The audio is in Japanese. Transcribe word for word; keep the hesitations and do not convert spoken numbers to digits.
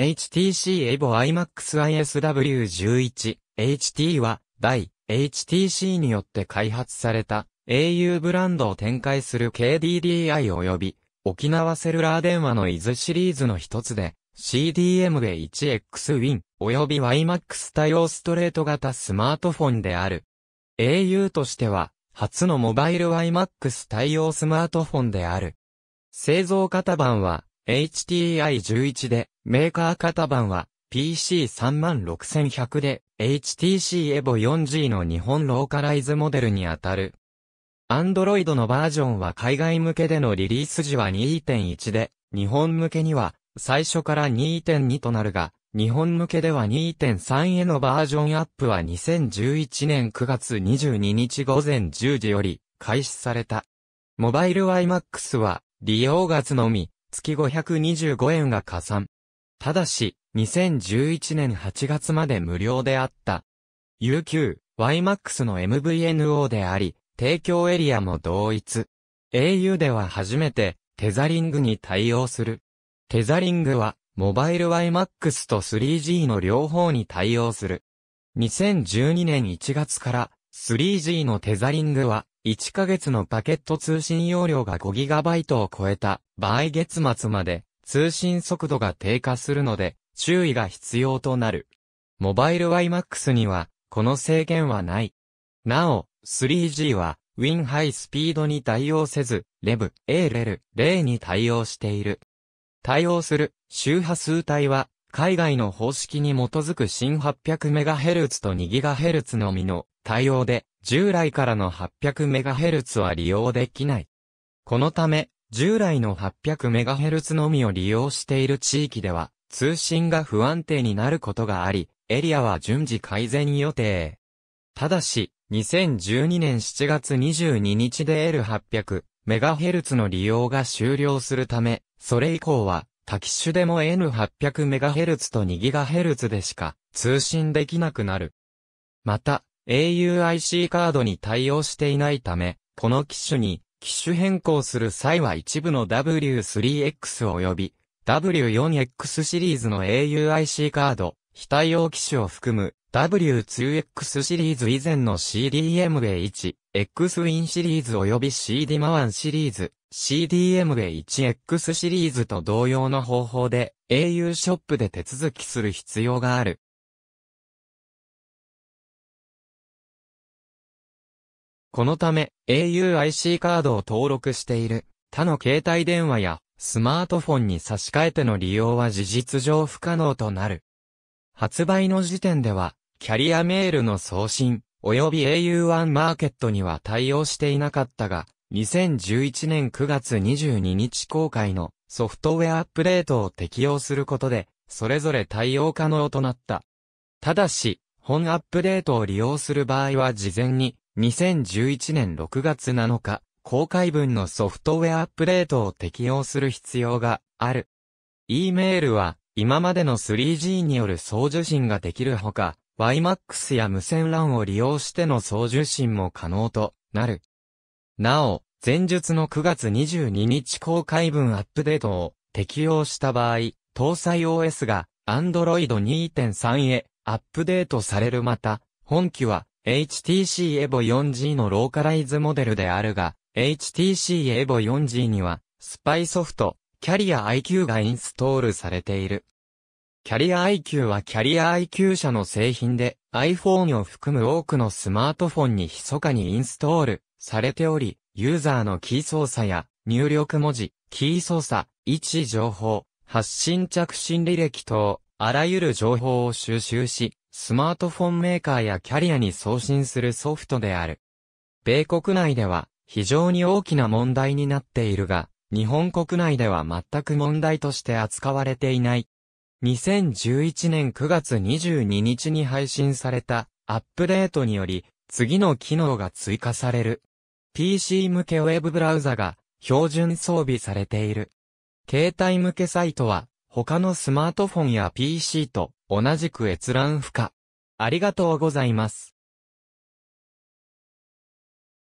エイチティーシー イーヴォ WiMAX アイエスダブリューいちいちエイチティー は、第 エイチティーシー によって開発された エーユー ブランドを展開する ケーディーディーアイ 及び沖縄セルラー電話のイズシリーズの一つで シーディーエムエー ワンエックス WIN 及び WiMAX 対応ストレート型スマートフォンである。エーユー としては初のモバイル WiMAX 対応スマートフォンである。製造型番は エイチティーアイイレブン で、メーカー型番は ピーシーさんまんろくせんひゃく で エイチティーシー イーヴォ フォージー の日本ローカライズモデルにあたる。Android のバージョンは海外向けでのリリース時は にてんいち で、日本向けには最初から にてんに となるが、日本向けでは にてんさん へのバージョンアップはにせんじゅういちねんくがつにじゅうににちごぜんじゅうじより開始された。モバイル WiMAX は利用月のみ、月ごひゃくにじゅうごえんが加算。ただし、にせんじゅういちねんはちがつまで無料であった。ユーキュー、WiMAX の エムブイエヌオー であり、提供エリアも同一。au では初めて、テザリングに対応する。テザリングは、モバイル WiMAX と スリージー の両方に対応する。にせんじゅうにねんいちがつから、スリージー のテザリングは、いっかげつのパケット通信容量が ごギガバイト を超えた場合月末まで通信速度が低下するので注意が必要となる。モバイル WiMAX にはこの制限はない。なお、スリージー は WIN ハイスピードに対応せず、レブ、エーエルエルゼロ に対応している。対応する周波数帯は海外の方式に基づく新 はっぴゃくメガヘルツ と にギガヘルツ のみの対応で、従来からの はっぴゃくメガヘルツ は利用できない。このため、従来の はっぴゃくメガヘルツ のみを利用している地域では、通信が不安定になることがあり、エリアは順次改善予定。ただし、にせんじゅうにねんしちがつにじゅうににちで エルはっぴゃくメガヘルツ の利用が終了するため、それ以降は、多機種でも エヌはっぴゃくメガヘルツ と にギガヘルツ でしか通信できなくなる。また、エーユーアイシー カードに対応していないため、この機種に機種変更する際は一部の ダブリュースリーエックス 及び ダブリューフォーエックス シリーズの エーユーアイシー カード、非対応機種を含む ダブリューツーエックス シリーズ以前の シーディーエムエーワン、エックスウィン シリーズ及び シーディーエムエーワン シリーズ、シーディーエムエーワンエックス シリーズと同様の方法で au ショップで手続きする必要がある。このため エーユーアイシー カードを登録している他の携帯電話やスマートフォンに差し替えての利用は事実上不可能となる。発売の時点ではキャリアメールの送信及び エーユーワン マーケットには対応していなかったがにせんじゅういちねんくがつにじゅうににち公開のソフトウェアアップデートを適用することでそれぞれ対応可能となった。ただし本アップデートを利用する場合は事前ににせんじゅういちねんろくがつなのか、公開分のソフトウェアアップデートを適用する必要がある。E メールは、今までの スリージー による送受信ができるほか、WiMAX や無線 LAN を利用しての送受信も可能となる。なお、前述のくがつにじゅうににち公開分アップデートを適用した場合、搭載 オーエス が Android にてんさん へアップデートされるまた、本機は、エイチティーシー イーヴォ フォージー のローカライズモデルであるが、エイチティーシー イーヴォ フォージー には、スパイソフト、キャリア アイキュー がインストールされている。キャリア アイキュー はキャリア アイキュー 社の製品で、iPhone を含む多くのスマートフォンに密かにインストールされており、ユーザーのキー操作や入力文字、キー操作、位置情報、発信着信履歴等、あらゆる情報を収集し、スマートフォンメーカーやキャリアに送信するソフトである。米国内では非常に大きな問題になっているが、日本国内では全く問題として扱われていない。にせんじゅういちねんくがつにじゅうににちに配信されたアップデートにより、次の機能が追加される。ピーシー 向けウェブブラウザが標準装備されている。携帯向けサイトは、他のスマートフォンや ピーシー と同じく閲覧不可。ありがとうございます。